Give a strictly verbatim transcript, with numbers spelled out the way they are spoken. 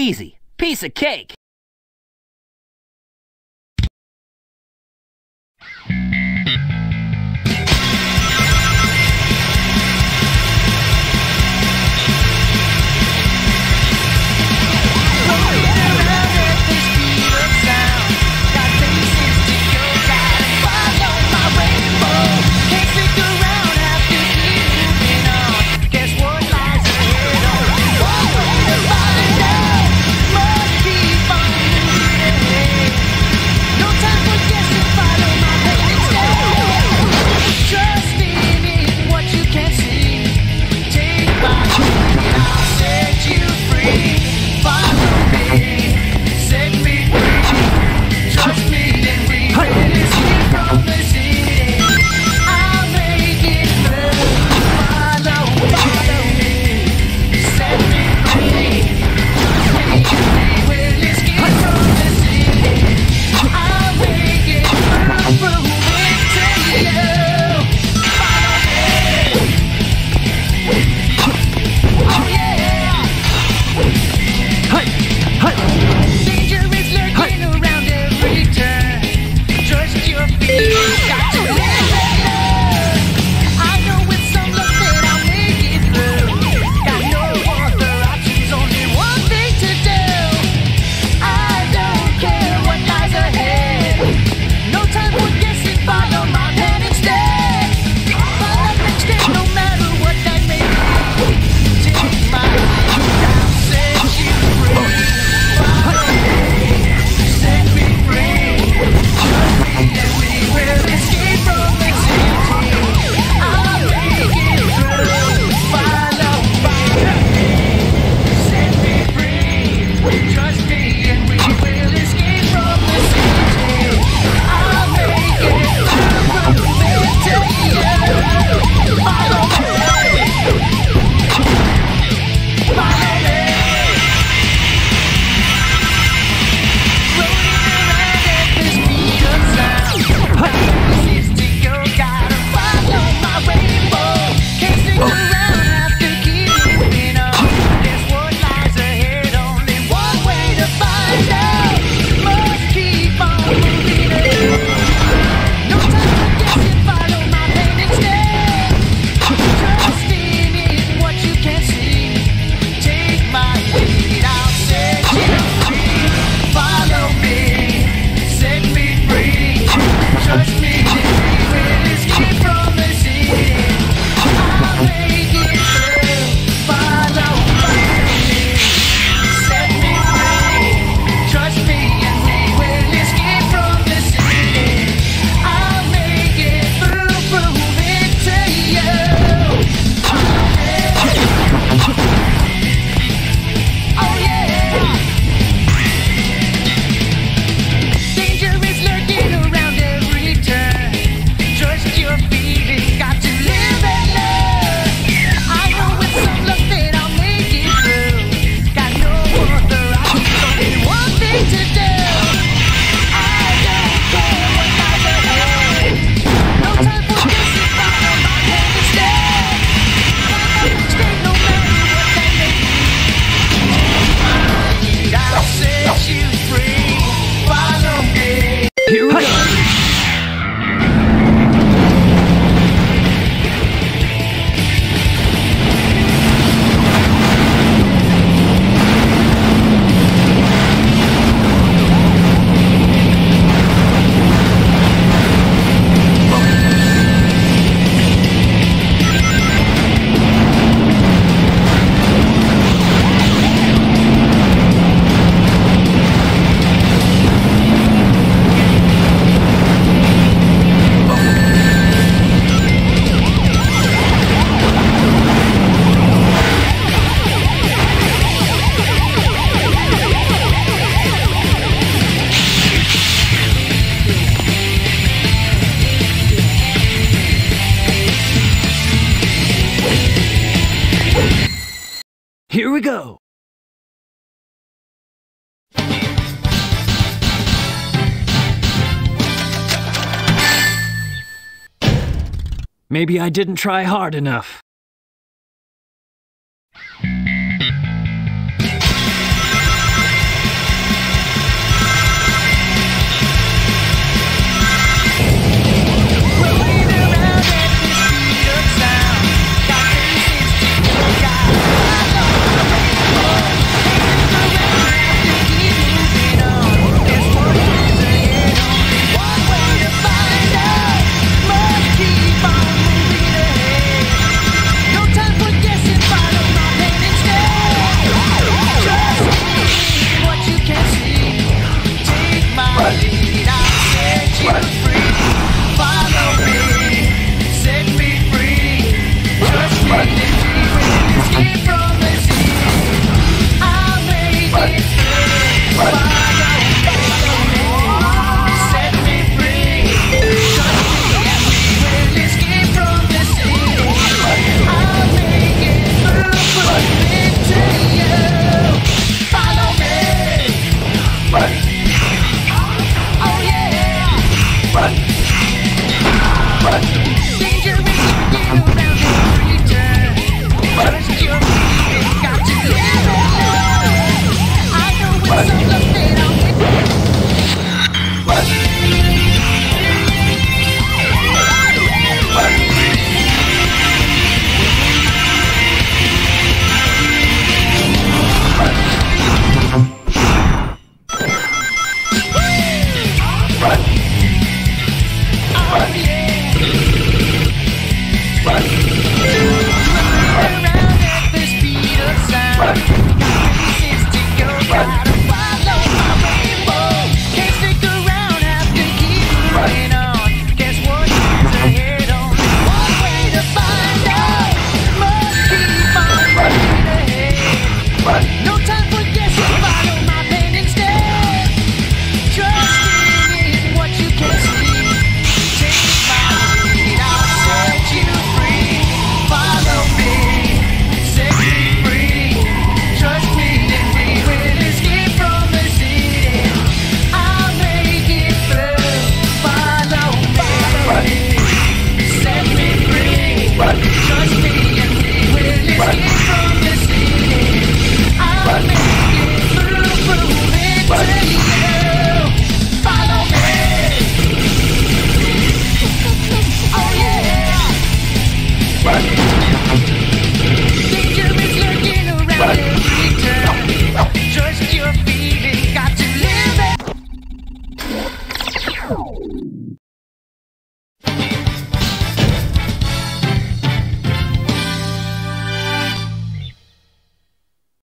easy. Piece of cake. Here we go! Maybe I didn't try hard enough.